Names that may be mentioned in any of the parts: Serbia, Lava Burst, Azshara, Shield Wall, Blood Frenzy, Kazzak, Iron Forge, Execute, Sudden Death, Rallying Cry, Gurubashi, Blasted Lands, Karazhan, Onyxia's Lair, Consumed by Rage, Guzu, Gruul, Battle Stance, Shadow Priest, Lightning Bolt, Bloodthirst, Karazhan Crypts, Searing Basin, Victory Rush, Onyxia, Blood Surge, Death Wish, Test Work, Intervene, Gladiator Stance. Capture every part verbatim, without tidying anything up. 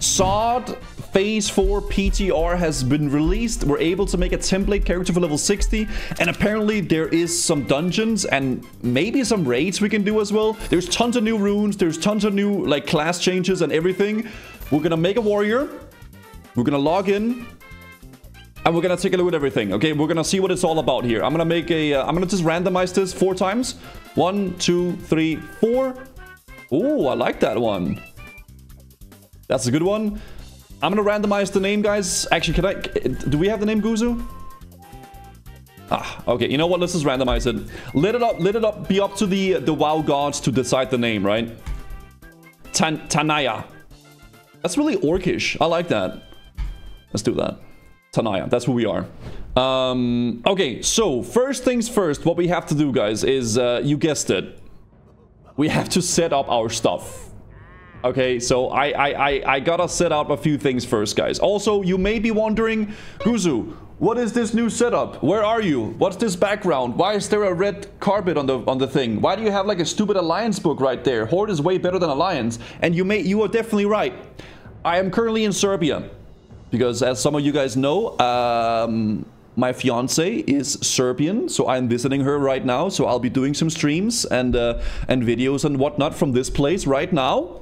SoD Phase four P T R has been released. We're able to make a template character for level sixty, and apparently there is some dungeons and maybe some raids we can do as well. There's tons of new runes, there's tons of new like class changes and everything. We're gonna make a warrior, we're gonna log in, and we're gonna take a look at everything. Okay, we're gonna see what it's all about here. I'm gonna make a uh, I'm gonna just randomize this four times. One, two, three, four. Oh, I like that one. That's a good one. I'm gonna randomize the name, guys. Actually, can I... do we have the name Guzu? Ah, okay. You know what? Let's just randomize it. Let it up, let it up, be up to the the WoW gods to decide the name, right? Tan Tanaya. That's really orcish. I like that. Let's do that. Tanaya. That's who we are. Um, okay, so first things first, what we have to do, guys, is, uh, you guessed it. We have to set up our stuff. Okay, so I, I, I, I gotta set up a few things first, guys. Also, you may be wondering, Guzu, what is this new setup? Where are you? What's this background? Why is there a red carpet on the on the thing? Why do you have like a stupid alliance book right there? Horde is way better than alliance. And you may you are definitely right. I am currently in Serbia, because as some of you guys know, um, my fiance is Serbian, so I'm visiting her right now. So I'll be doing some streams and uh, and videos and whatnot from this place right now.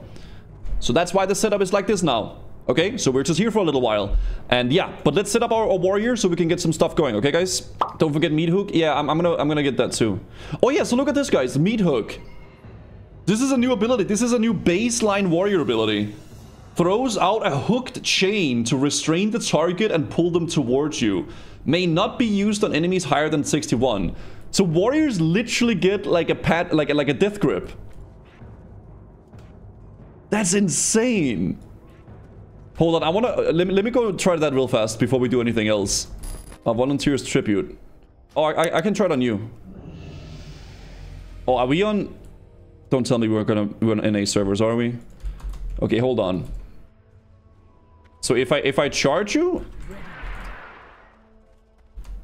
So that's why the setup is like this now. Okay, so we're just here for a little while. And yeah, but let's set up our, our warrior so we can get some stuff going, okay, guys? Don't forget Meat Hook. Yeah, I'm, I'm gonna I'm gonna get that too. Oh yeah, so look at this, guys. Meat Hook. This is a new ability. This is a new baseline warrior ability. Throws out a hooked chain to restrain the target and pull them towards you. May not be used on enemies higher than sixty-one. So warriors literally get like a pat like a, like a death grip. That's insane. Hold on, I want to... Let me, let me go try that real fast before we do anything else. Uh, Volunteer's Tribute. Oh, I, I can try it on you. Oh, are we on... Don't tell me we're gonna... We're on N A servers, are we? Okay, hold on. So if I, if I charge you...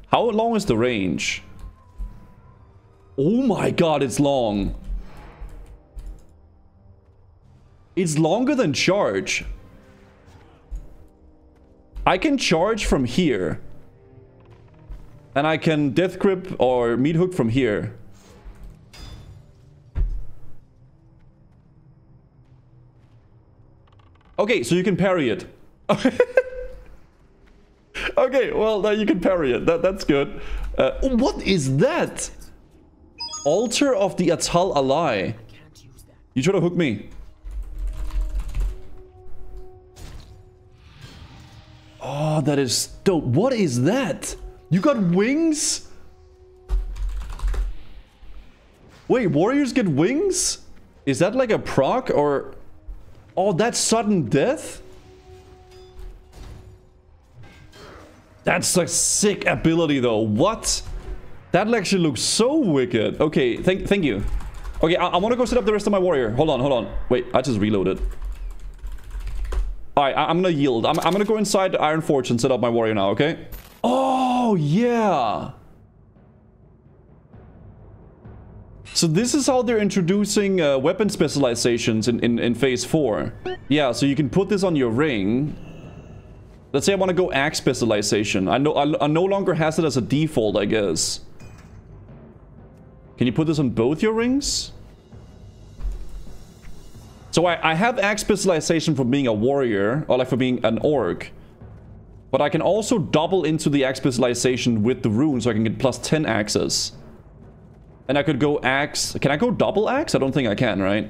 How long is the range? Oh my god, it's long. It's longer than charge. I can charge from here. And I can death grip or meat hook from here. Okay, so you can parry it. Okay, well, now you can parry it. That, that's good. Uh, what is that? Altar of the Atal Ally. You try to hook me. Oh, that is dope. What is that? You got wings? Wait, warriors get wings? Is that like a proc or... Oh, that's sudden death? That's a sick ability though. What? That actually looks so wicked. Okay, thank, thank you. Okay, I, I want to go set up the rest of my warrior. Hold on, hold on. Wait, I just reloaded. Alright, I'm gonna yield. I'm, I'm gonna go inside Iron Forge and set up my warrior now, okay? Oh, yeah! So this is how they're introducing uh, weapon specializations in, in, in Phase four. Yeah, so you can put this on your ring. Let's say I want to go Axe Specialization. I, know, I, I no longer has it as a default, I guess. Can you put this on both your rings? So I, I have Axe Specialization for being a warrior, or like for being an orc. But I can also double into the Axe Specialization with the rune, so I can get plus ten axes. And I could go axe... Can I go double axe? I don't think I can, right?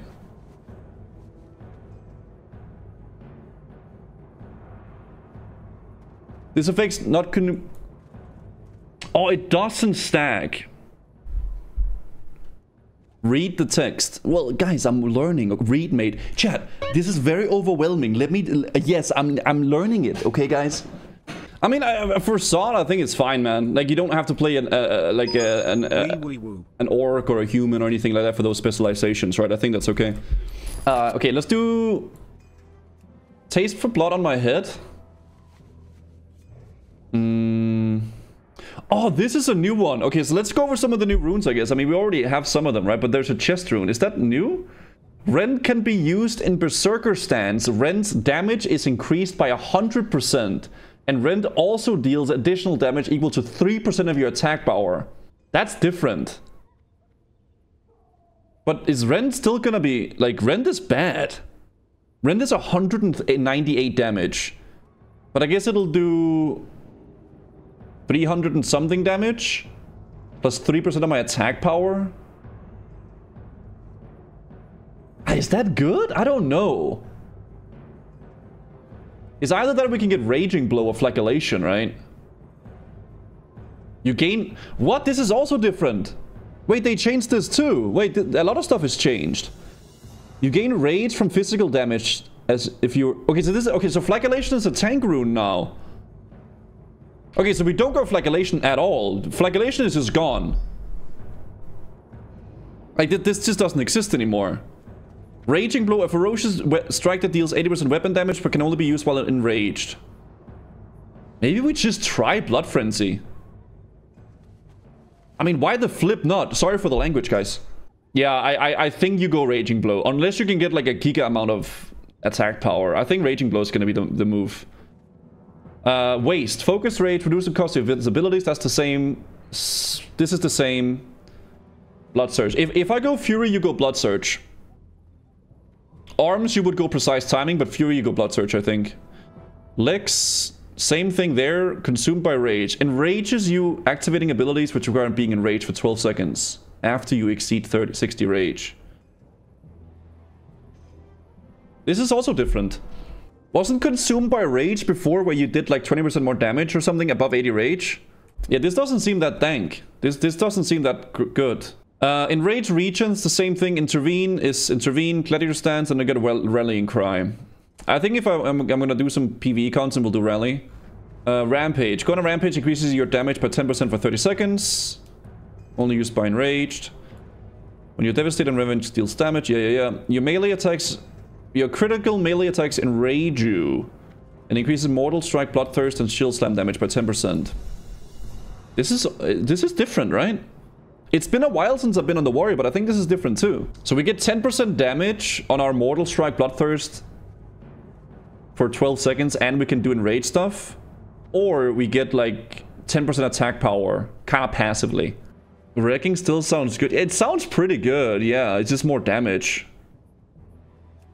This affects not... Con oh, it doesn't stack. Read the text. Well, guys, I'm learning. Read, mate. Chat, this is very overwhelming. Let me... Yes, I'm, I'm learning it. Okay, guys? I mean, I, for SoD, I think it's fine, man. Like, you don't have to play an, uh, like a, an, uh, an orc or a human or anything like that for those specializations, right? I think that's okay. Uh, okay, let's do... Taste for blood on my head. Hmm... Oh, this is a new one. Okay, so let's go over some of the new runes, I guess. I mean, we already have some of them, right? But there's a chest rune. Is that new? Rend can be used in Berserker stance. Rend's damage is increased by one hundred percent. And Rend also deals additional damage equal to three percent of your attack power. That's different. But is Rend still gonna be... Like, Rend is bad. Rend is one hundred ninety-eight damage. But I guess it'll do... three hundred and something damage? Plus three percent of my attack power? Is that good? I don't know. It's either that we can get Raging Blow or Flagellation, right? You gain... What? This is also different. Wait, they changed this too. Wait, th a lot of stuff is changed. You gain rage from physical damage as if you're... Okay, so this is... Okay, so Flagellation is a tank rune now. Okay, so we don't go Flagellation at all. Flagellation is just gone. Like, th this just doesn't exist anymore. Raging Blow, a ferocious strike that deals eighty percent weapon damage but can only be used while enraged. Maybe we just try Blood Frenzy. I mean, why the flip not? Sorry for the language, guys. Yeah, I, I, I think you go Raging Blow. Unless you can get like a giga amount of attack power. I think Raging Blow is going to be the, the move. Uh, waste. Focus Rage, reduce the cost of its abilities. That's the same. This is the same. Blood Surge. If, if I go Fury, you go Blood Surge. Arms, you would go Precise Timing, but Fury, you go Blood Surge, I think. Legs, same thing there. Consumed by Rage. Enrages you activating abilities which require being enraged for twelve seconds after you exceed thirty, sixty Rage. This is also different. Wasn't Consumed by Rage before where you did like twenty percent more damage or something above eighty Rage? Yeah, this doesn't seem that dank. This, this doesn't seem that good. Uh, Enrage regions, the same thing. Intervene is Intervene, Gladiator Stance, and I get a well, Rallying Cry. I think if I, I'm, I'm gonna do some PvE cons and we'll do Rally. Uh, Rampage. Going on Rampage increases your damage by ten percent for thirty seconds. Only used by Enraged. When you're Devastated and Revenge deals damage, yeah, yeah, yeah. Your melee attacks... Your critical melee attacks enrage you. And increases Mortal Strike, Bloodthirst, and Shield Slam damage by ten percent. This is... Uh, this is different, right? It's been a while since I've been on the Warrior, but I think this is different too. So we get ten percent damage on our Mortal Strike Bloodthirst for twelve seconds, and we can do enrage stuff. Or we get like ten percent attack power, kind of passively. Wrecking still sounds good. It sounds pretty good, yeah. It's just more damage.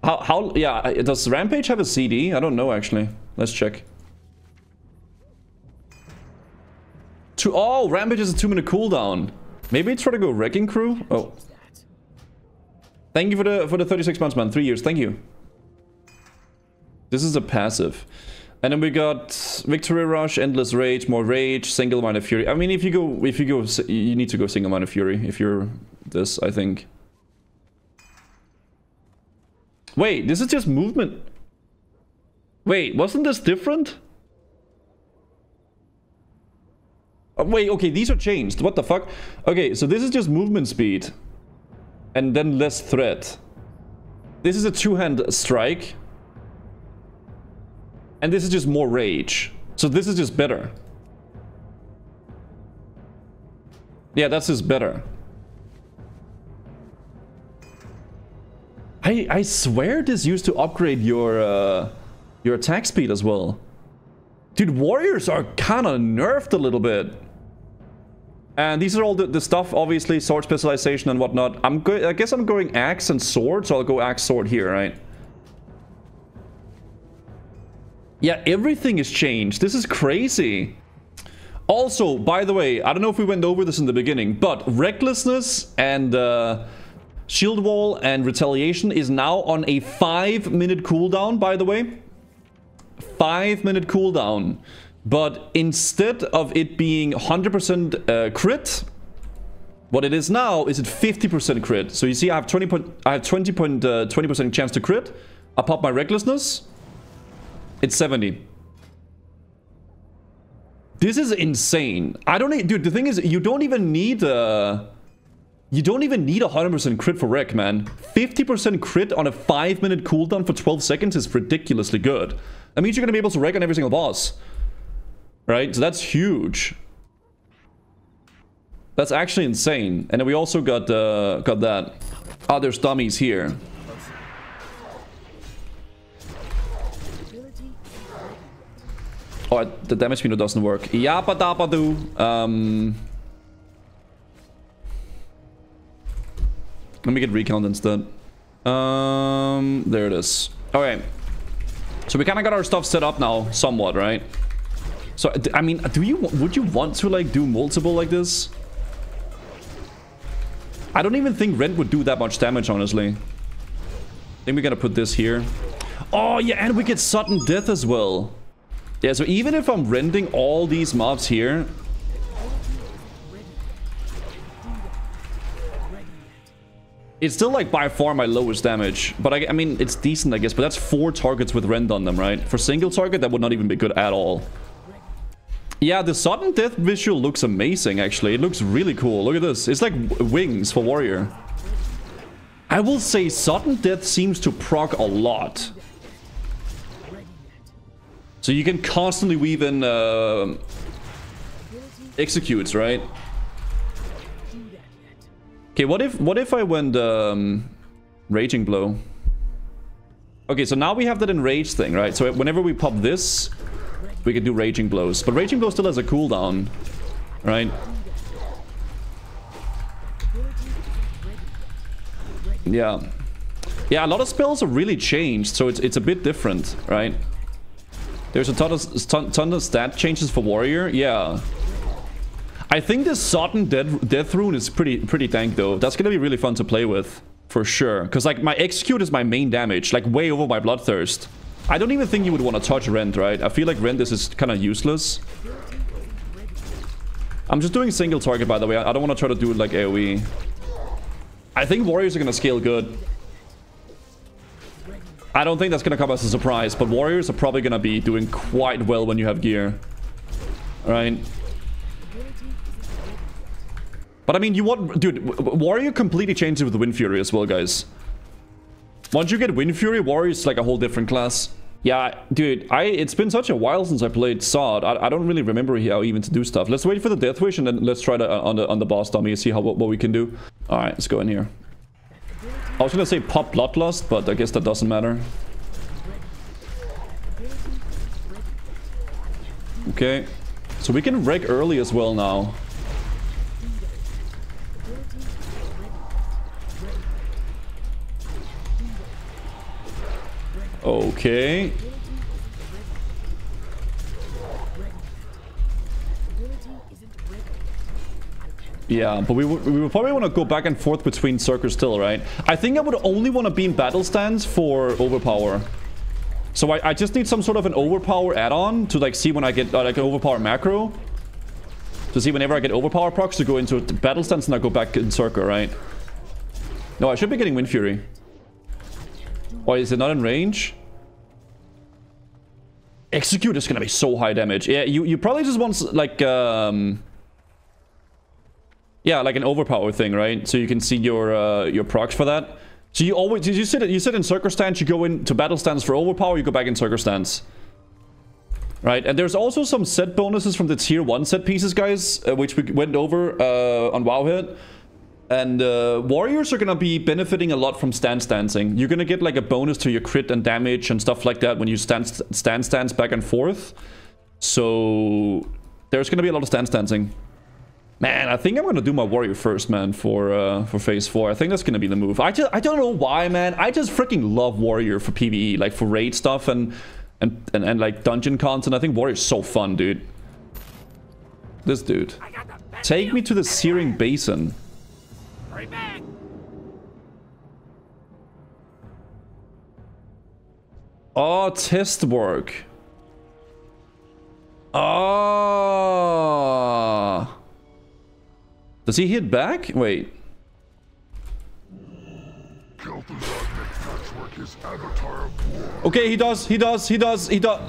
How, how, yeah, does Rampage have a C D? I don't know, actually. Let's check. Two, oh, Rampage is a two minute cooldown. Maybe try to go Wrecking Crew? Oh. Thank you for the for the thirty-six months, man. Three years. Thank you. This is a passive. And then we got Victory Rush, Endless Rage, More Rage, Single-Minded Fury. I mean, if you go... If you go... You need to go Single-Minded Fury if you're this, I think. Wait, this is just movement. Wait, wasn't this different? Wait, okay, these are changed. What the fuck? Okay, so this is just movement speed. And then less threat. This is a two-hand strike. And this is just more rage. So this is just better. Yeah, that's just better. I, I swear this used to upgrade your, uh, your attack speed as well. Dude, warriors are kind of nerfed a little bit. And these are all the, the stuff, obviously, sword specialization and whatnot. I'm go I guess I'm going axe and sword, so I'll go axe sword here, right? Yeah, everything is changed. This is crazy. Also, by the way, I don't know if we went over this in the beginning, but recklessness and uh, shield wall and retaliation is now on a five minute cooldown, by the way. five minute cooldown, but instead of it being one hundred percent uh, crit, what it is now is it fifty percent crit. So you see, I have twenty percent uh, chance to crit. I pop my recklessness. It's seventy. This is insane. I don't need, dude. The thing is, you don't even need uh, you don't even need one hundred percent crit for rec, man. fifty percent crit on a five minute cooldown for twelve seconds is ridiculously good. That means you're going to be able to wreck on every single boss. Right? So that's huge. That's actually insane. And then we also got uh, got that. Oh, there's dummies here. Oh, the damage window doesn't work. Yappa dappa do. Um, let me get recount instead. Um, there it is. All right. So we kind of got our stuff set up now, somewhat, right? So I mean, do you would you want to like do multiple like this? I don't even think Rend would do that much damage, honestly. I think we gotta put this here. Oh yeah, and we get sudden death as well. Yeah, so even if I'm rending all these mobs here, it's still like by far my lowest damage. But I, I mean, it's decent, I guess. But that's four targets with Rend on them, right? For single target, that would not even be good at all. Yeah, the sudden death visual looks amazing, actually. It looks really cool. Look at this. It's like wings for warrior. I will say sudden death seems to proc a lot. So you can constantly weave in uh, executes, right? Okay, what if what if I went um, Raging Blow? Okay, so now we have that enrage thing, right? So whenever we pop this, we can do Raging Blows. But Raging Blow still has a cooldown, right? Yeah. Yeah, a lot of spells are really changed, so it's, it's a bit different, right? There's a ton of, ton, ton of stat changes for warrior, yeah. I think this sudden death, death rune is pretty pretty tank though. That's gonna be really fun to play with, for sure. Cause like my execute is my main damage, like way over my bloodthirst. I don't even think you would want to touch Rend, right? I feel like Rend is kind of useless. I'm just doing single target, by the way. I don't want to try to do it like AoE. I think warriors are gonna scale good. I don't think that's gonna come as a surprise, but warriors are probably gonna be doing quite well when you have gear, right? But I mean, you want... Dude, warrior completely changes with Wind Fury as well, guys. Once you get Wind Fury, warrior is like a whole different class. Yeah, dude, I it's been such a while since I played S O D. I, I don't really remember how even to do stuff. Let's wait for the Death Wish and then let's try to, uh, on, the, on the boss dummy and see how, what, what we can do. All right, let's go in here. I was gonna say pop bloodlust, but I guess that doesn't matter. Okay, so we can wreck early as well now. Okay. Yeah, but we would we would probably want to go back and forth between circles still, right? I think I would only want to be in battle stance for overpower. So I, I just need some sort of an overpower add-on to like see when I get uh, like an overpower macro. To see whenever I get overpower procs to go into battle stance and I go back in circle, right? No, I should be getting Wind Fury. Or is it not in range? Execute is gonna be so high damage. Yeah, you you probably just want like um. Yeah, like an overpower thing, right? So you can see your uh, your procs for that. So you always you sit you sit in circle stance, you go into battle stance for overpower, you go back in circle stance, right? And there's also some set bonuses from the tier one set pieces, guys, uh, which we went over uh, on WoW Hit. And uh, warriors are gonna be benefiting a lot from stance dancing. You're gonna get like a bonus to your crit and damage and stuff like that when you stance stance dance back and forth. So there's gonna be a lot of stance dancing. Man, I think I'm gonna do my warrior first, man, for uh, for phase four. I think that's gonna be the move. I just I don't know why, man. I just freaking love warrior for PvE, like for raid stuff and and and, and like dungeon content. I think warrior's so fun, dude. This dude, take me to the Searing Basin. Oh, test work. Oh. Does he hit back? Wait. Okay, he does, he does, he does, he does.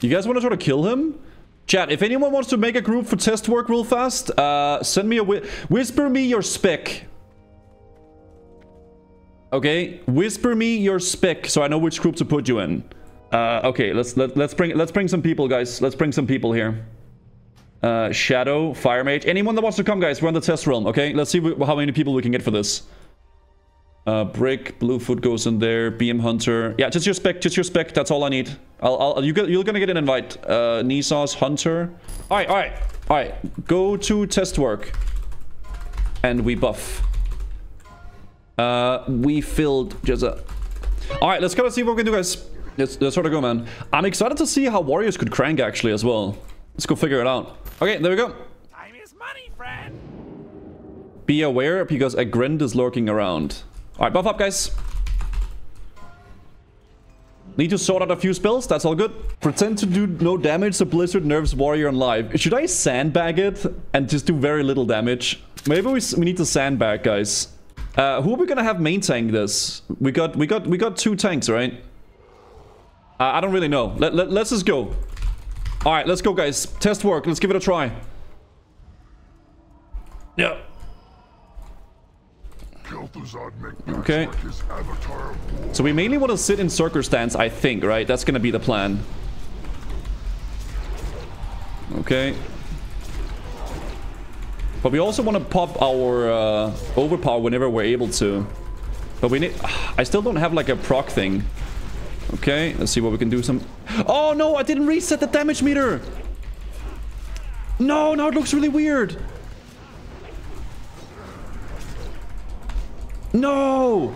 You guys want to try to kill him? Chat, if anyone wants to make a group for test work real fast, uh, send me a... Whi whisper me your spec. Okay, whisper me your spec so I know which group to put you in. Uh, okay, let's let, let's bring let's bring some people, guys. Let's bring some people here. Uh, Shadow, Fire Mage. Anyone that wants to come, guys, we're on the test realm, okay? Let's see how many people we can get for this. Uh, brick, Bluefoot goes in there, B M Hunter. Yeah, just your spec, just your spec. That's all I need. I'll, I'll, you get, you're gonna get an invite. Uh, Nisa's Hunter. All right, all right, all right. Go to Test Work, and we buff. Uh, we filled just a. All right, let's kind of see what we can do, guys. Let's, let's sort of go, man. I'm excited to see how warriors could crank actually as well. Let's go figure it out. Okay, there we go. Time is money, friend. Be aware because a Rend is lurking around. Alright, buff up, guys. Need to sort out a few spells, that's all good. Pretend to do no damage, so Blizzard nerfs warrior on live. Should I sandbag it and just do very little damage? Maybe we, we need to sandbag, guys. Uh, who are we gonna have main tank this? We got we got we got two tanks, right? Uh, I don't really know. Let, let, let's just go. Alright, let's go, guys. Test work, let's give it a try. Yeah. Okay, so we mainly want to sit in circle stance, I think, right? That's gonna be the plan. Okay, but we also want to pop our uh, overpower whenever we're able to, but we need I still don't have like a proc thing. Okay, let's see what we can do. Some oh no, I didn't reset the damage meter. No, now it looks really weird. No!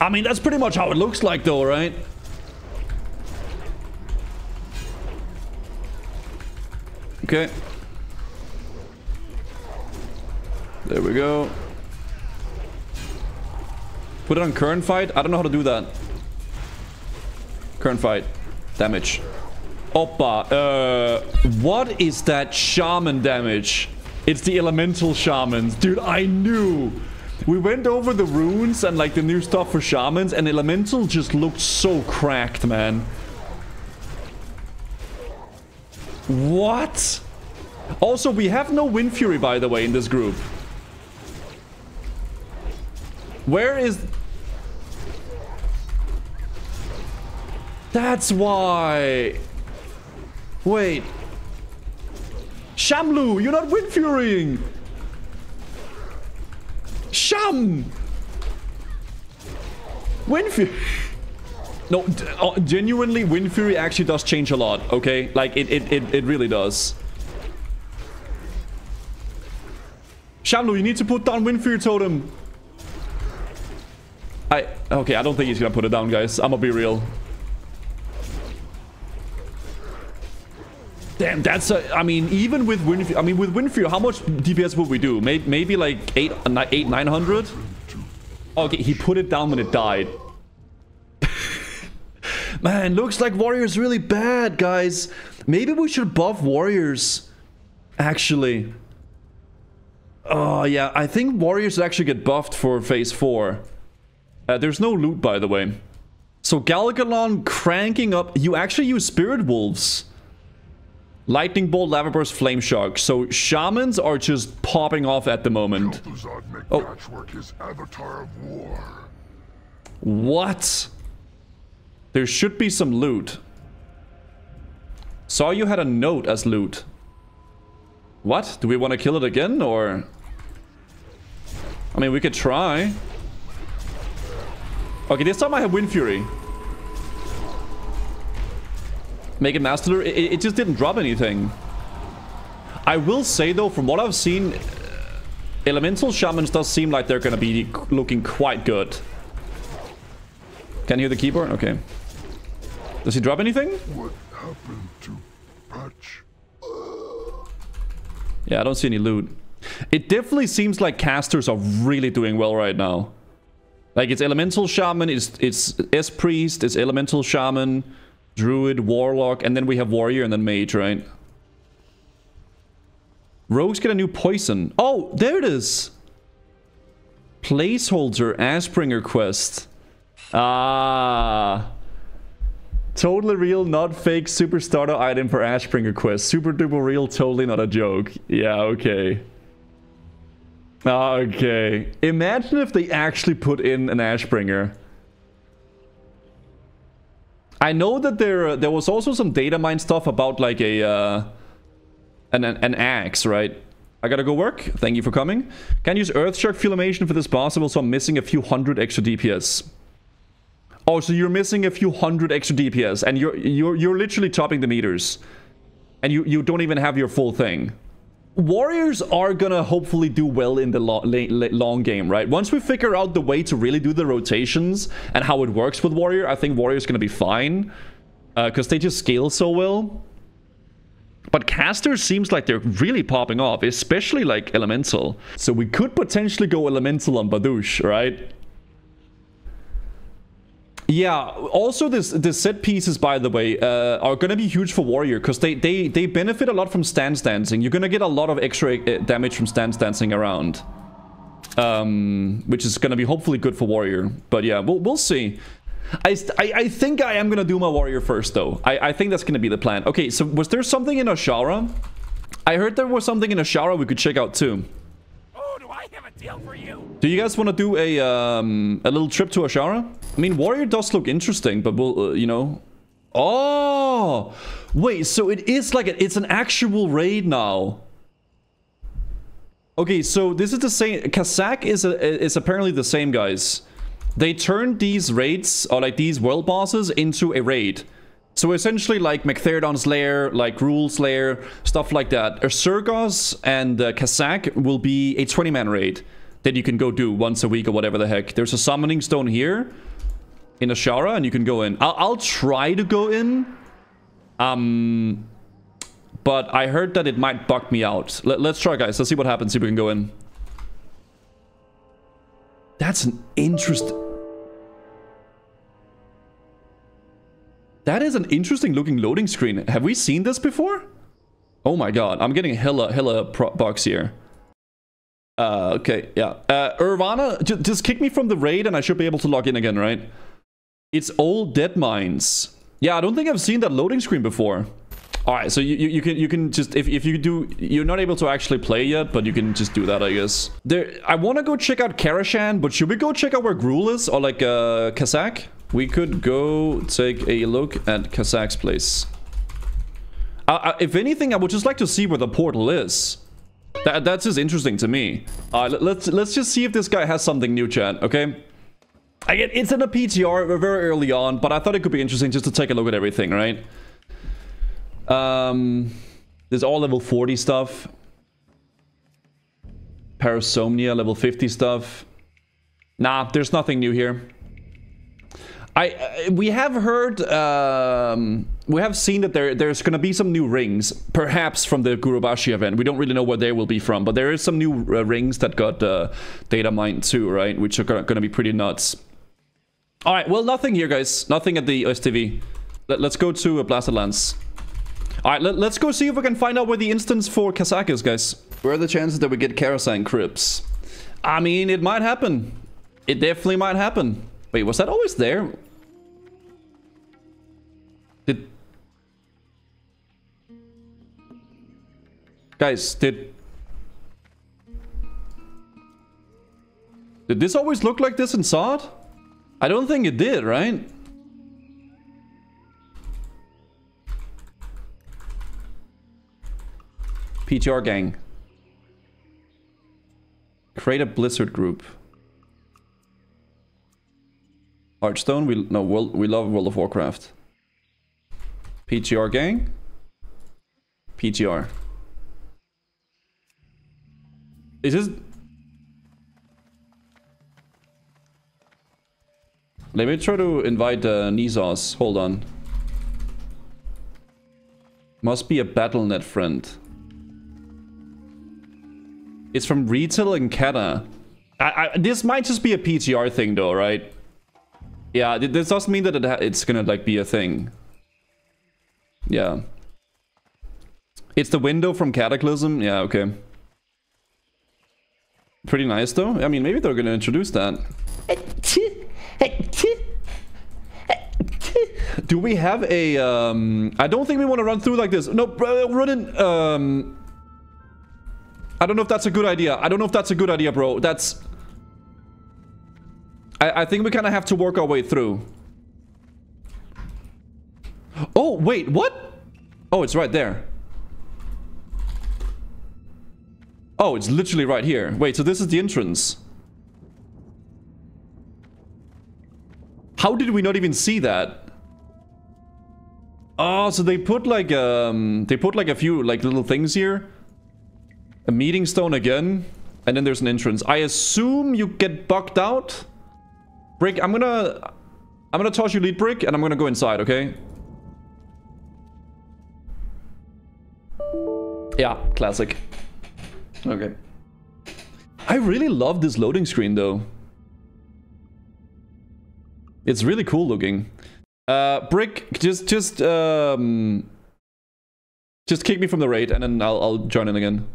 I mean, that's pretty much how it looks like, though, right? Okay. There we go. Put it on current fight? I don't know how to do that. Current fight. Damage. Oppa. Uh, what is that shaman damage? It's the elemental shamans. Dude, I knew. We went over the runes and like the new stuff for shamans, and elemental just looked so cracked, man. What? Also, we have no Wind Fury, by the way, in this group. Where is... That's why. Wait. Shamlu, you're not Wind Furying! Sham! Wind Fury... No, uh, genuinely, Wind Fury actually does change a lot, okay? Like, it, it, it, it really does. Shamlu, you need to put down Wind Fury Totem. I... Okay, I don't think he's gonna put it down, guys. I'm gonna be real. Damn, that's a... I mean, even with Winfield... I mean, with Winfield, how much D P S would we do? Maybe, maybe like eight, nine hundred? Okay, he put it down when it died. Man, looks like warriors really bad, guys. Maybe we should buff warriors, actually. Oh, yeah. I think warriors actually get buffed for phase four. Uh, there's no loot, by the way. So Galgalon cranking up... You actually use Spirit Wolves. Lightning Bolt, Lava Burst, Flame Shock. So shamans are just popping off at the moment. Oh. Patchwork his avatar of war. What? There should be some loot. Saw you had a note as loot. What? Do we want to kill it again, or? I mean, we could try. Okay, this time I have Wind Fury. Make it master. It, it just didn't drop anything. I will say though, from what I've seen, uh, elemental shamans does seem like they're gonna be looking quite good. Can you hear the keyboard? Okay. Does he drop anything? What happened to patch? Yeah, I don't see any loot. It definitely seems like casters are really doing well right now. Like it's elemental shaman, it's it's S priest, it's elemental shaman. Druid, Warlock, and then we have Warrior and then Mage, right? Rogues get a new poison. Oh, there it is! Placeholder, Ashbringer quest. Ah. Totally real, not fake, super starter item for Ashbringer quest. Super duper real, totally not a joke. Yeah, okay. Okay. Imagine if they actually put in an Ashbringer. I know that there uh, there was also some data mine stuff about like a uh, an, an an axe, right? I gotta go work. Thank you for coming. Can use Earthshock Filmation for this possible, so I'm missing a few hundred extra D P S. Oh, so you're missing a few hundred extra D P S, and you're you're you're literally topping the meters, and you you don't even have your full thing. Warriors are gonna hopefully do well in the lo long game, right? Once we figure out the way to really do the rotations and how it works with Warrior, I think Warrior's gonna be fine, because uh, they just scale so well. But casters seems like they're really popping off, especially like Elemental. So we could potentially go Elemental on Badoosh, right? Yeah, also this the set pieces, by the way, uh, are going to be huge for Warrior, because they, they, they benefit a lot from Stance Dancing. You're going to get a lot of extra damage from Stance Dancing around. Um, which is going to be hopefully good for Warrior. But yeah, we'll, we'll see. I, I, I think I am going to do my Warrior first, though. I, I think that's going to be the plan. Okay, so was there something in Ashbringer? I heard there was something in Ashbringer we could check out, too. Oh, do I have a deal for you? Do you guys want to do a um, a little trip to Ashbringer? I mean, Warrior does look interesting, but we'll, uh, you know... Oh! Wait, so it is like... A, it's an actual raid now. Okay, so this is the same... Kazzak is, a, is apparently the same, guys. They turned these raids, or like these world bosses, into a raid. So essentially like Megatharadon's Lair, like Rule's Lair, stuff like that. Azshara and uh, Kazzak will be a twenty man raid that you can go do once a week or whatever the heck. There's a summoning stone here in Ashbringer, and you can go in. I'll, I'll try to go in, um, but I heard that it might bug me out. Let, let's try, guys. Let's see what happens, see if we can go in. That's an interesting... That is an interesting looking loading screen. Have we seen this before? Oh my god, I'm getting hella, hella prop bugs here. Uh, okay, yeah. Uh, Irvana, ju just kick me from the raid and I should be able to log in again, right? It's old Dead Mines. Yeah, I don't think I've seen that loading screen before. Alright, so you, you, you can you can just, if, if you do, you're not able to actually play yet, but you can just do that, I guess. There, I want to go check out Karazhan, but should we go check out where Gruul is? Or like uh, Kazzak? We could go take a look at Kazzak's place. Uh, I, if anything, I would just like to see where the portal is. That, that's just interesting to me. Uh, let's, let's just see if this guy has something new, chat, okay? I get, it's in a P T R very early on, but I thought it could be interesting just to take a look at everything, right? Um, there's all level forty stuff. Parasomnia, level fifty stuff. Nah, there's nothing new here. I, uh, we have heard, um, we have seen that there, there's gonna be some new rings, perhaps from the Gurubashi event. We don't really know where they will be from, but there is some new uh, rings that got uh, data mined too, right? Which are gonna, gonna be pretty nuts. Alright, well, nothing here, guys. Nothing at the S T V. Let, let's go to uh, Blasted Lands. Alright, let, let's go see if we can find out where the instance for Kazzak is, guys. Where are the chances that we get Karazhan Crypts? I mean, it might happen. It definitely might happen. Wait, was that always there? Did... Guys, did... Did this always look like this in S O D? I don't think it did, right? P T R gang. Create a Blizzard group. Hearthstone, we no world, we love World of Warcraft. P T R gang. P T R. Is this? Let me try to invite uh, Nizos. Hold on. Must be a Battle dot net friend. It's from Retail and Kata. I, I, this might just be a P T R thing, though, right? Yeah, this doesn't mean that it ha it's gonna like be a thing. Yeah. It's the window from Cataclysm. Yeah, okay. Pretty nice, though. I mean, maybe they're gonna introduce that. Do we have a? Um, I don't think we want to run through like this. No, bro, run Um. I don't know if that's a good idea. I don't know if that's a good idea, bro. That's... I, I think we kind of have to work our way through. Oh, wait, what? Oh, it's right there. Oh, it's literally right here. Wait, so this is the entrance. How did we not even see that? Oh, so they put like um they put like a few like little things here. A meeting stone again, and then there's an entrance. I assume you get bugged out. Brick, I'm gonna I'm gonna toss you lead brick, and I'm gonna go inside, okay? Yeah, classic. Okay. I really love this loading screen though. It's really cool looking. Uh, Brick, just, just, um, just kick me from the raid, and then I'll, I'll join in again.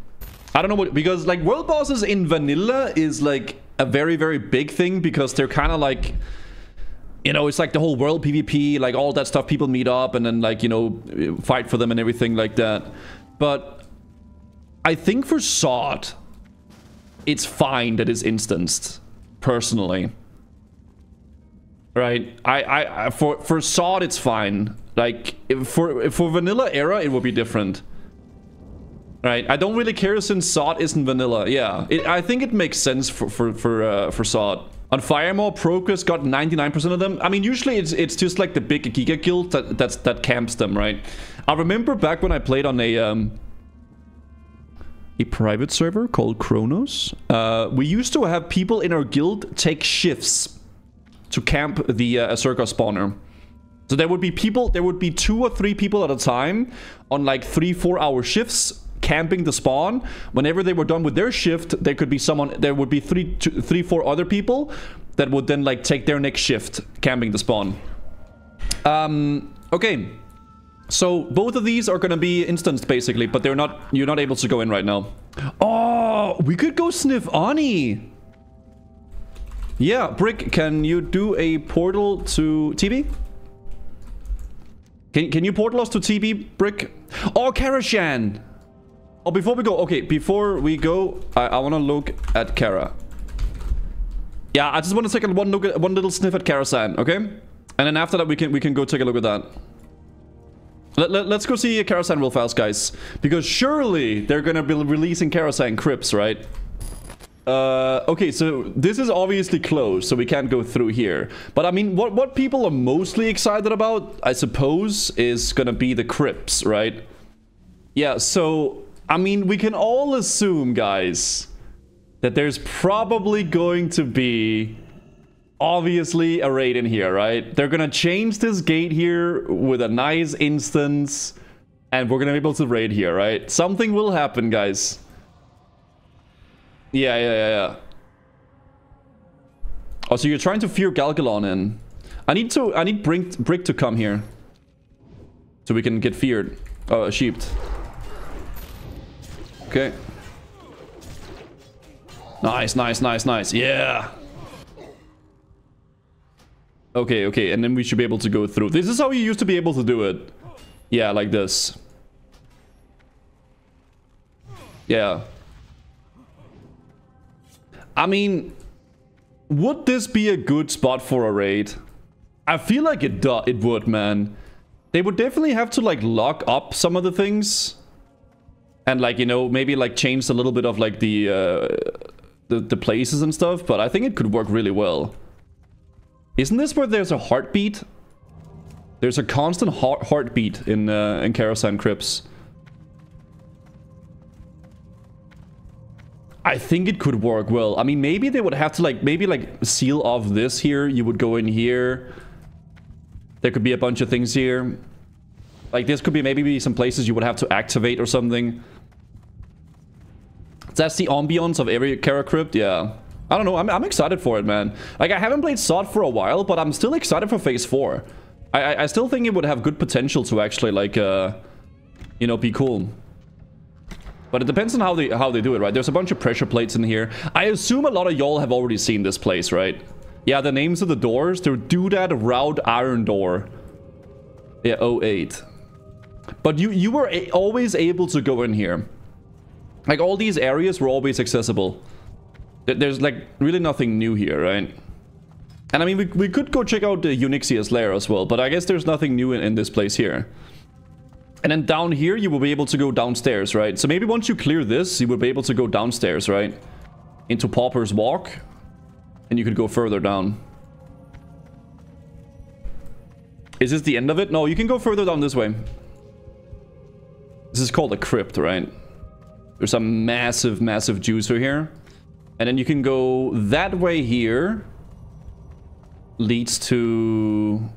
I don't know what, because like world bosses in vanilla is like a very, very big thing, because they're kind of like, you know, it's like the whole world PvP, like all that stuff. People meet up and then like, you know, fight for them and everything like that. But I think for S O D, it's fine that it's instanced, personally. Right, I, I, I for for S O D it's fine. Like if for if for vanilla era, it will be different. Right, I don't really care since S O D isn't vanilla. Yeah, it, I think it makes sense for for for uh, for S O D. On Firemore, Progress got ninety-nine percent of them. I mean, usually it's it's just like the big Giga guild that that's that camps them, right? I remember back when I played on a um a private server called Kronos. Uh, we used to have people in our guild take shifts to camp the uh, Azshara spawner. So there would be people, there would be two or three people at a time on like three, four hour shifts camping the spawn. Whenever they were done with their shift, there could be someone, there would be three, two, three, four other people that would then like take their next shift camping the spawn. Um, okay, so both of these are gonna be instanced basically, but they're not, you're not able to go in right now. Oh, we could go sniff Ani. Yeah, Brick, can you do a portal to T B? Can, can you portal us to T B, Brick? Oh, Karazhan! Oh, before we go... Okay, before we go, I, I want to look at Kara. Yeah, I just want to take one look at, one little sniff at Karazhan, okay? And then after that, we can we can go take a look at that. Let, let, let's go see Karazhan real fast, guys. Because surely they're going to be releasing Karazhan Crypts, right? Uh, okay, so this is obviously closed, so we can't go through here. But I mean, what, what people are mostly excited about, I suppose, is gonna be the crypts, right? Yeah, so, I mean, we can all assume, guys, that there's probably going to be, obviously, a raid in here, right? They're gonna change this gate here with a nice instance, and we're gonna be able to raid here, right? Something will happen, guys. Yeah, yeah, yeah, yeah. Oh, so you're trying to fear Galgalon in. I need to, I need Brink, Brick to come here. So we can get feared. Oh, uh, sheeped. Okay. Nice, nice, nice, nice. Yeah. Okay, okay. And then we should be able to go through. This is how you used to be able to do it. Yeah, like this. Yeah. I mean, would this be a good spot for a raid? I feel like it do it would, man. They would definitely have to, like, lock up some of the things. And, like, you know, maybe, like, change a little bit of, like, the, uh, the, the places and stuff. But I think it could work really well. Isn't this where there's a heartbeat? There's a constant heart heartbeat in, uh, in Karazhan Crypts. I think it could work well. I mean, maybe they would have to, like, maybe, like, seal off this here. You would go in here. There could be a bunch of things here. Like, this could be maybe some places you would have to activate or something. That's the ambience of every Karazhan Crypt, yeah. I don't know. I'm, I'm excited for it, man. Like, I haven't played S O D for a while, but I'm still excited for Phase four. I, I, I still think it would have good potential to actually, like, uh, you know, be cool. But it depends on how they how they do it, right? There's a bunch of pressure plates in here. I assume a lot of y'all have already seen this place, right? Yeah, the names of the doors. They're Doodad, Route, Iron Door. Yeah, oh eight. But you, you were a always able to go in here. Like, all these areas were always accessible. There's, like, really nothing new here, right? And, I mean, we, we could go check out the Onyxia's Lair as well. But I guess there's nothing new in, in this place here. And then down here, you will be able to go downstairs, right? So maybe once you clear this, you will be able to go downstairs, right? Into Pauper's Walk. And you could go further down. Is this the end of it? No, you can go further down this way. This is called a crypt, right? There's a massive, massive juicer here. And then you can go that way here. Leads to...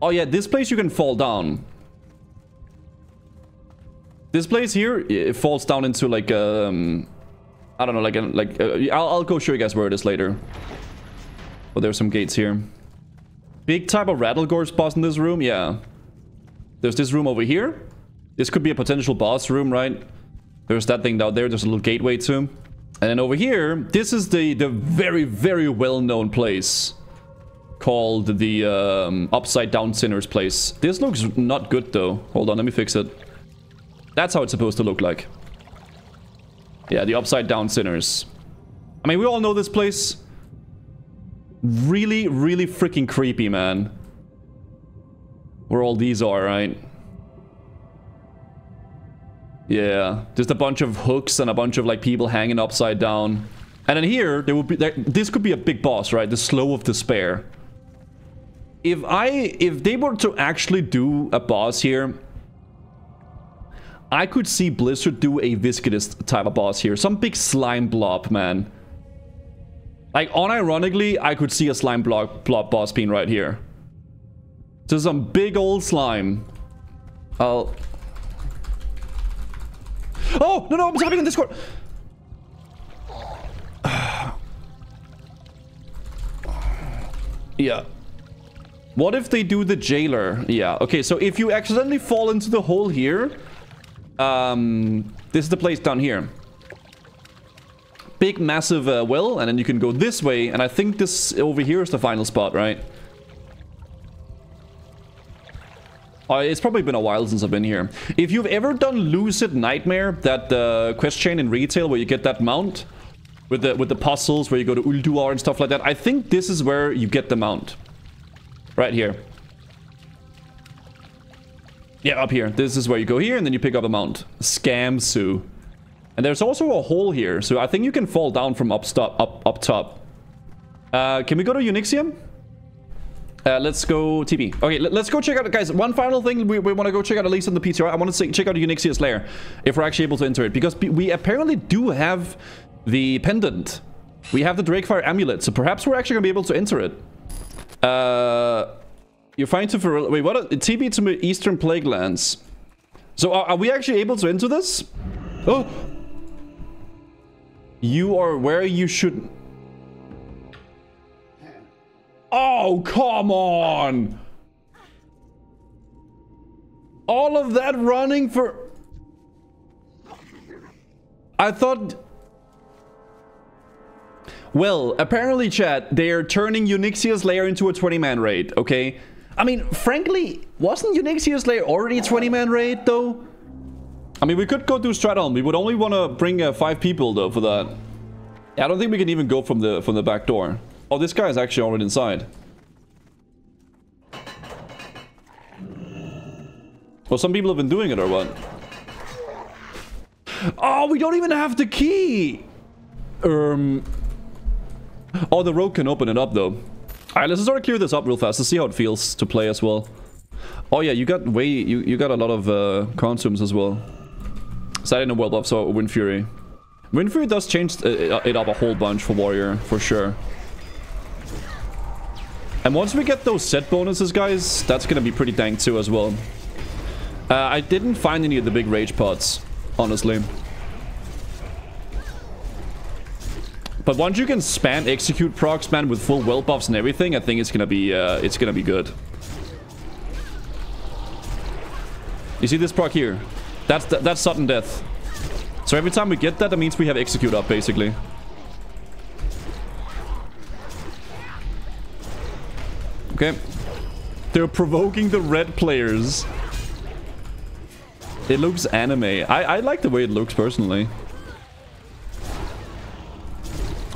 Oh yeah, this place you can fall down. This place here, it falls down into like a, um, I don't know, like a, like a, I'll, I'll go show you guys where it is later. But there's some gates here. Big type of Rattlegorge boss in this room, yeah. There's this room over here. This could be a potential boss room, right? There's that thing down there. There's a little gateway too. And then over here, this is the the very very well known place called the um, Upside Down Sinner's Place. This looks not good though. Hold on, let me fix it. That's how it's supposed to look like. Yeah, the Upside Down Sinners. I mean, we all know this place. Really, really freaking creepy, man. Where all these are, right? Yeah, just a bunch of hooks and a bunch of like people hanging upside down. And then here, there would be there, this could be a big boss, right? The Slow of Despair. If I if they were to actually do a boss here, I could see Blizzard do a viscous type of boss here. Some big slime blob, man. Like, unironically, I could see a slime blob, blob boss being right here. Just some big old slime. I'll... Oh! No, no, I'm tapping on Discord! Yeah. What if they do the Jailer? Yeah, okay, so if you accidentally fall into the hole here... Um, this is the place down here. Big, massive uh, well, and then you can go this way, and I think this over here is the final spot, right? Uh, it's probably been a while since I've been here. If you've ever done Lucid Nightmare, that uh, quest chain in retail where you get that mount, with the with the puzzles where you go to Ulduar and stuff like that, I think this is where you get the mount. Right here. Yeah, up here. This is where you go here, and then you pick up a mount. Scamsu. And there's also a hole here, so I think you can fall down from up top. Up, up top. Uh, can we go to Onyxium? Uh, let's go T P. Okay, let, let's go check out... Guys, one final thing we, we want to go check out, at least on the P T R. I want to check out Onyxia's Lair, if we're actually able to enter it. Because we apparently do have the pendant. We have the Drakefire Amulet, so perhaps we're actually going to be able to enter it. Uh... You're fine to for wait. What a T B to Eastern Plague Lands. So are, are we actually able to enter this? Oh, you are where you should. Oh, come on! All of that running for. I thought. Well, apparently, chat, they are turning Onyxia's Lair into a twenty man raid. Okay. I mean, frankly, wasn't Onyxia's Lair already a twenty man raid, though? I mean, we could go do Straton. We would only want to bring uh, five people, though, for that. Yeah, I don't think we can even go from the from the back door. Oh, this guy is actually already inside. Well, some people have been doing it, or what? Oh, we don't even have the key! Um... Oh, the rogue can open it up, though. Alright, let's just sort of clear this up real fast to see how it feels to play as well. Oh yeah, you got way you you got a lot of uh, consumes as well. So I didn't know world buff, so Wind Fury. Wind Fury does change it up a whole bunch for warrior for sure. And once we get those set bonuses, guys, that's gonna be pretty dang too as well. Uh, I didn't find any of the big rage pots, honestly. But once you can spam execute procs, man, with full well buffs and everything, I think it's gonna be uh, it's gonna be good. You see this proc here? That's th that's sudden death. So every time we get that, that means we have execute up basically. Okay, they're provoking the red players. It looks anime. I I like the way it looks personally.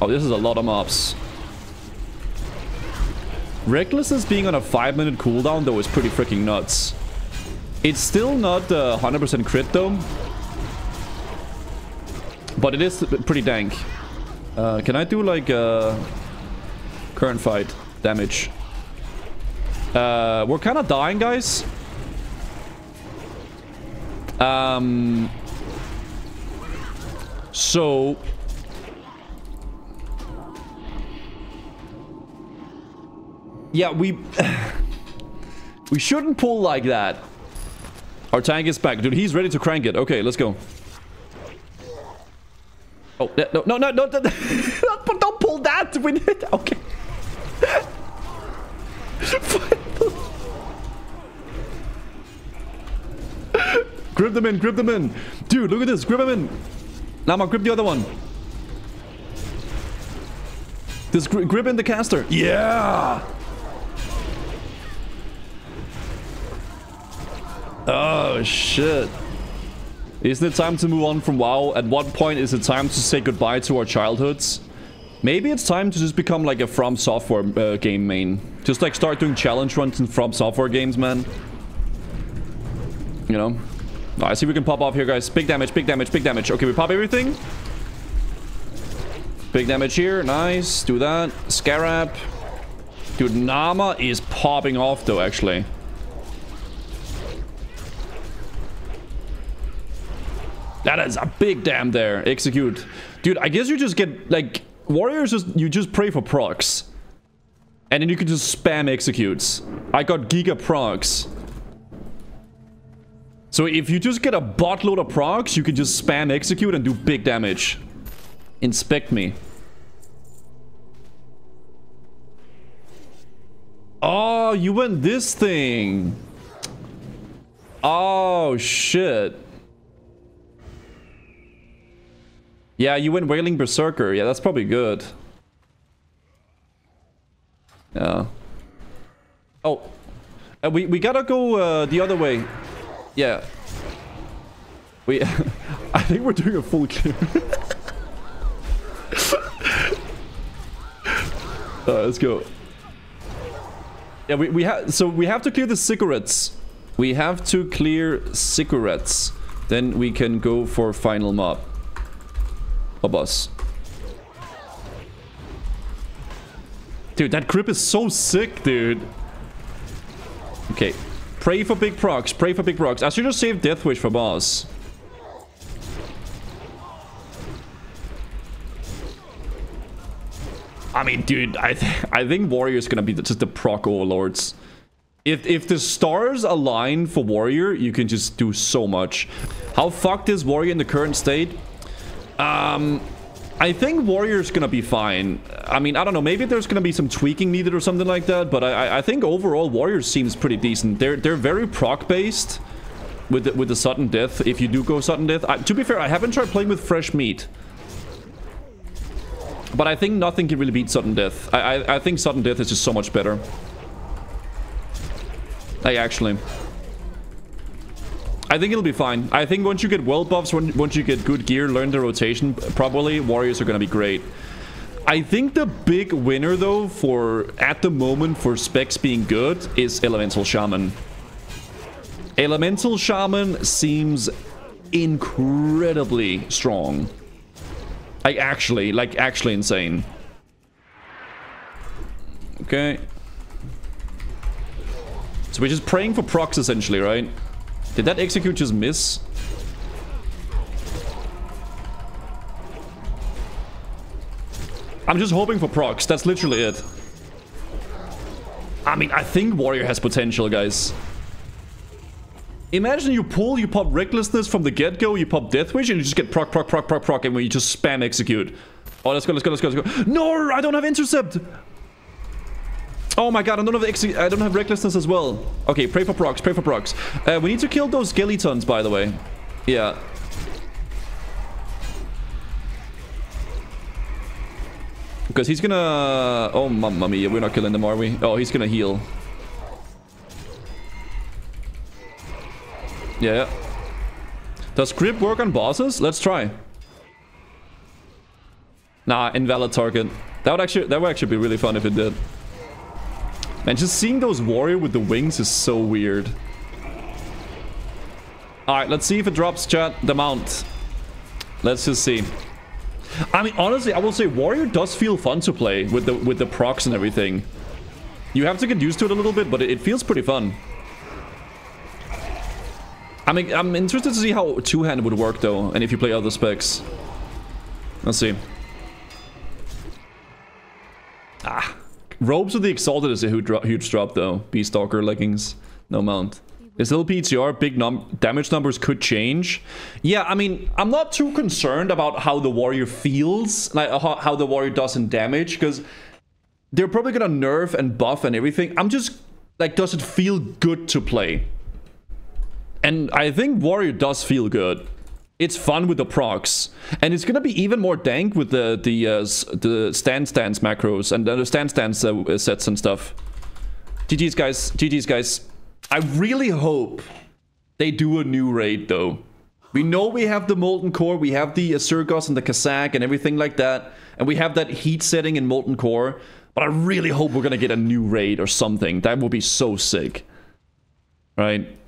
Oh, this is a lot of mobs. Recklessness being on a five minute cooldown, though, is pretty freaking nuts. It's still not uh, one hundred percent crit though, but it is pretty dank. Uh, can I do like uh, current fight damage? Uh, we're kind of dying, guys. Um, so yeah, we we shouldn't pull like that. Our tank is back, dude. He's ready to crank it. Okay, let's go. Oh no, no, no, no! Don't, don't pull that. We need. Okay. Grip them in, grip them in, dude. Look at this. Grip them in. Now I'm gonna grip the other one. This gri grip in the caster. Yeah. Oh shit. Isn't it time to move on from WoW? At what point is it time to say goodbye to our childhoods? Maybe it's time to just become like a From Software uh, game main. Just like start doing challenge runs in From Software games, man. You know? Alright, see if we can pop off here, guys. Big damage, big damage, big damage. Okay, we pop everything. Big damage here. Nice. Do that. Scarab. Dude, Nama is popping off though, actually. That is a big damn there. Execute. Dude, I guess you just get, like, warriors just, you just pray for procs. And then you can just spam executes. I got giga procs. So if you just get a buttload of procs, you can just spam execute and do big damage. Inspect me. Oh, you went this thing. Oh, shit. Yeah, you went Wailing Berserker. Yeah, that's probably good. Yeah. Oh. Uh, we, we gotta go uh, the other way. Yeah. We... I think we're doing a full clear. Alright, let's go. Yeah, we, we have... So we have to clear the cigarettes. We have to clear cigarettes. Then we can go for final mob. A boss. Dude, that grip is so sick, dude. Okay. Pray for big procs. Pray for big procs. I should just save Death Wish for boss. I mean, dude, I th I think Warrior is gonna be the, just the proc overlords. If if the stars align for Warrior, you can just do so much. How fucked is Warrior in the current state? Um, I think Warrior's gonna be fine. I mean, I don't know. Maybe there's gonna be some tweaking needed or something like that. But I, I think overall, Warrior seems pretty decent. They're they're very proc based with the, with the sudden death. If you do go sudden death, I, to be fair, I haven't tried playing with fresh meat. But I think nothing can really beat sudden death. I I, I think sudden death is just so much better. Like actually. I think it'll be fine. I think once you get world buffs, once you get good gear, learn the rotation properly, warriors are gonna be great. I think the big winner though, for at the moment for specs being good, is Elemental Shaman. Elemental Shaman seems incredibly strong. Like actually, like actually insane. Okay. So we're just praying for procs essentially, right? Did that execute just miss? I'm just hoping for procs. That's literally it. I mean, I think Warrior has potential, guys. Imagine you pull, you pop Recklessness from the get-go, you pop Death Wish, and you just get proc, proc, proc, proc, proc, and you just spam execute. Oh, let's go, let's go, let's go, let's go. No, I don't have intercept! Oh my god, I don't have exe- I don't have Recklessness as well. Okay, pray for procs, pray for procs. Uh, we need to kill those skeletons, by the way. Yeah. Because he's gonna... Oh, mamma mia, we're not killing them, are we? Oh, he's gonna heal. Yeah. Does grip work on bosses? Let's try. Nah, invalid target. That would actually, that would actually be really fun if it did. Man, just seeing those warrior with the wings is so weird. Alright, let's see if it drops the mount. Let's just see. I mean, honestly, I will say Warrior does feel fun to play with the with the procs and everything. You have to get used to it a little bit, but it, it feels pretty fun. I mean, I'm interested to see how two-hand would work, though, and if you play other specs. Let's see. Ah. Robes of the Exalted is a huge drop, huge drop though. Beastalker leggings. No mount. It's still P T R. Big num damage numbers could change. Yeah, I mean, I'm not too concerned about how the Warrior feels. Like, how, how the Warrior does in damage, because they're probably going to nerf and buff and everything. I'm just... Like, does it feel good to play? And I think Warrior does feel good. It's fun with the procs. And it's going to be even more dank with the the uh, the Stance Dance macros and the Stance Dance uh, sets and stuff. G G's, guys. G G's, guys. I really hope they do a new raid, though. We know we have the Molten Core. We have the Azshara and the Kazzak and everything like that. And we have that heat setting in Molten Core. But I really hope we're going to get a new raid or something. That would be so sick. Right?